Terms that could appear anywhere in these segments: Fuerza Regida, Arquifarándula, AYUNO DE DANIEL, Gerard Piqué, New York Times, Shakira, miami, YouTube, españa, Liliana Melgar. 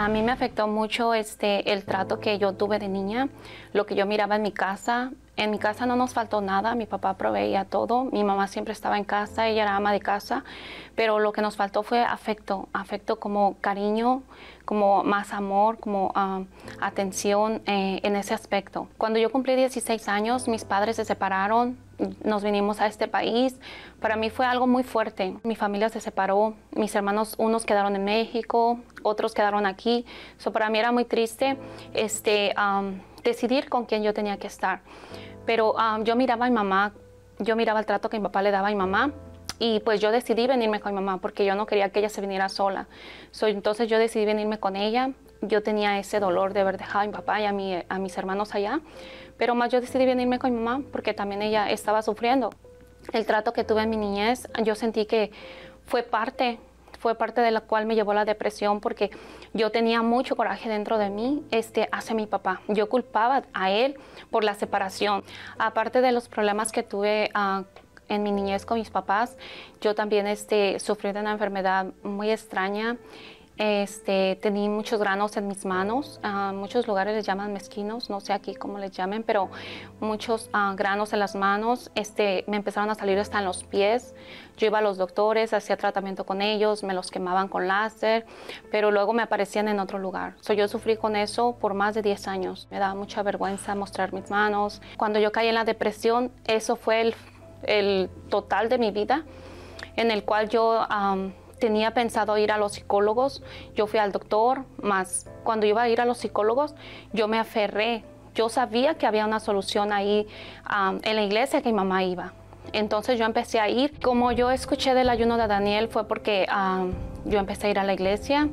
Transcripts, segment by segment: A mí me afectó mucho el trato que yo tuve de niña, lo que yo miraba en mi casa. En mi casa no nos faltó nada, mi papá proveía todo, mi mamá siempre estaba en casa, ella era ama de casa, pero lo que nos faltó fue afecto, afecto como cariño, como más amor, como atención en ese aspecto. Cuando yo cumplí 16 años, mis padres se separaron, nos vinimos a este país. Para mí fue algo muy fuerte. Mi familia se separó, mis hermanos, unos quedaron en México, otros quedaron aquí. So, para mí era muy triste decidir con quién yo tenía que estar. Pero yo miraba a mi mamá, yo miraba el trato que mi papá le daba a mi mamá y pues yo decidí venirme con mi mamá porque yo no quería que ella se viniera sola. Entonces yo decidí venirme con ella. Yo tenía ese dolor de haber dejado a mi papá y a mis hermanos allá, pero más yo decidí venirme con mi mamá porque también ella estaba sufriendo. El trato que tuve en mi niñez, yo sentí que fue parte de la cual me llevó la depresión porque yo tenía mucho coraje dentro de mí hacia mi papá. Yo culpaba a él por la separación. Aparte de los problemas que tuve en mi niñez con mis papás, yo también sufrí de una enfermedad muy extraña. Tenía muchos granos en mis manos, muchos lugares les llaman mezquinos, no sé aquí cómo les llamen, pero muchos granos en las manos, me empezaron a salir hasta en los pies. Yo iba a los doctores, hacía tratamiento con ellos, me los quemaban con láser, pero luego me aparecían en otro lugar. Yo sufrí con eso por más de 10 años. Me daba mucha vergüenza mostrar mis manos. Cuando yo caí en la depresión, eso fue el total de mi vida, en el cual yo tenía pensado ir a los psicólogos. Yo fui al doctor, más cuando iba a ir a los psicólogos, yo me aferré. Yo sabía que había una solución ahí en la iglesia que mi mamá iba. Entonces yo empecé a ir. Como yo escuché del ayuno de Daniel fue porque yo empecé a ir a la iglesia.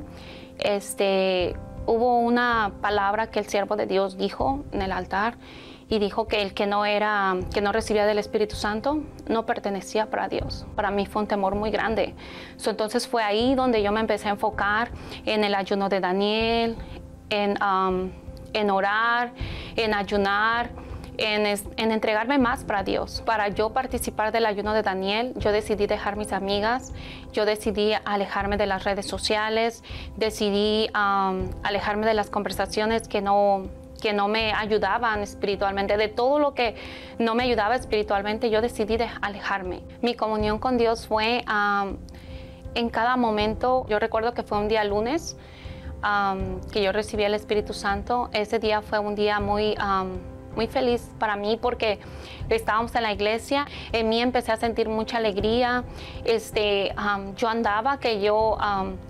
Hubo una palabra que el siervo de Dios dijo en el altar y dijo que el que no recibía del Espíritu Santo no pertenecía para Dios. Para mí fue un temor muy grande. Entonces fue ahí donde yo me empecé a enfocar en el ayuno de Daniel, en orar, en ayunar, en entregarme más para Dios. Para yo participar del ayuno de Daniel, yo decidí dejar mis amigas, yo decidí alejarme de las redes sociales, decidí alejarme de las conversaciones que no me ayudaban espiritualmente. De todo lo que no me ayudaba espiritualmente, yo decidí alejarme. Mi comunión con Dios fue en cada momento. Yo recuerdo que fue un día lunes que yo recibí el Espíritu Santo. Ese día fue un día muy feliz para mí porque estábamos en la iglesia. En mí empecé a sentir mucha alegría. Yo andaba,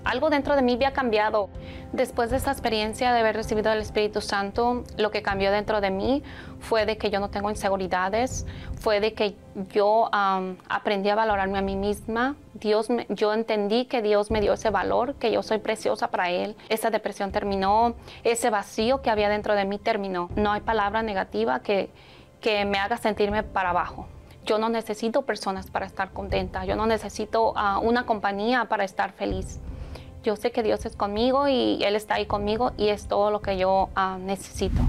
algo dentro de mí había cambiado. Después de esta experiencia de haber recibido el Espíritu Santo, lo que cambió dentro de mí fue de que yo no tengo inseguridades, fue de que yo aprendí a valorarme a mí misma. Yo entendí que Dios me dio ese valor, que yo soy preciosa para Él. Esa depresión terminó, ese vacío que había dentro de mí terminó. No hay palabra negativa que me haga sentirme para abajo. Yo no necesito personas para estar contenta, yo no necesito una compañía para estar feliz. Yo sé que Dios es conmigo y Él está ahí conmigo y es todo lo que yo necesito.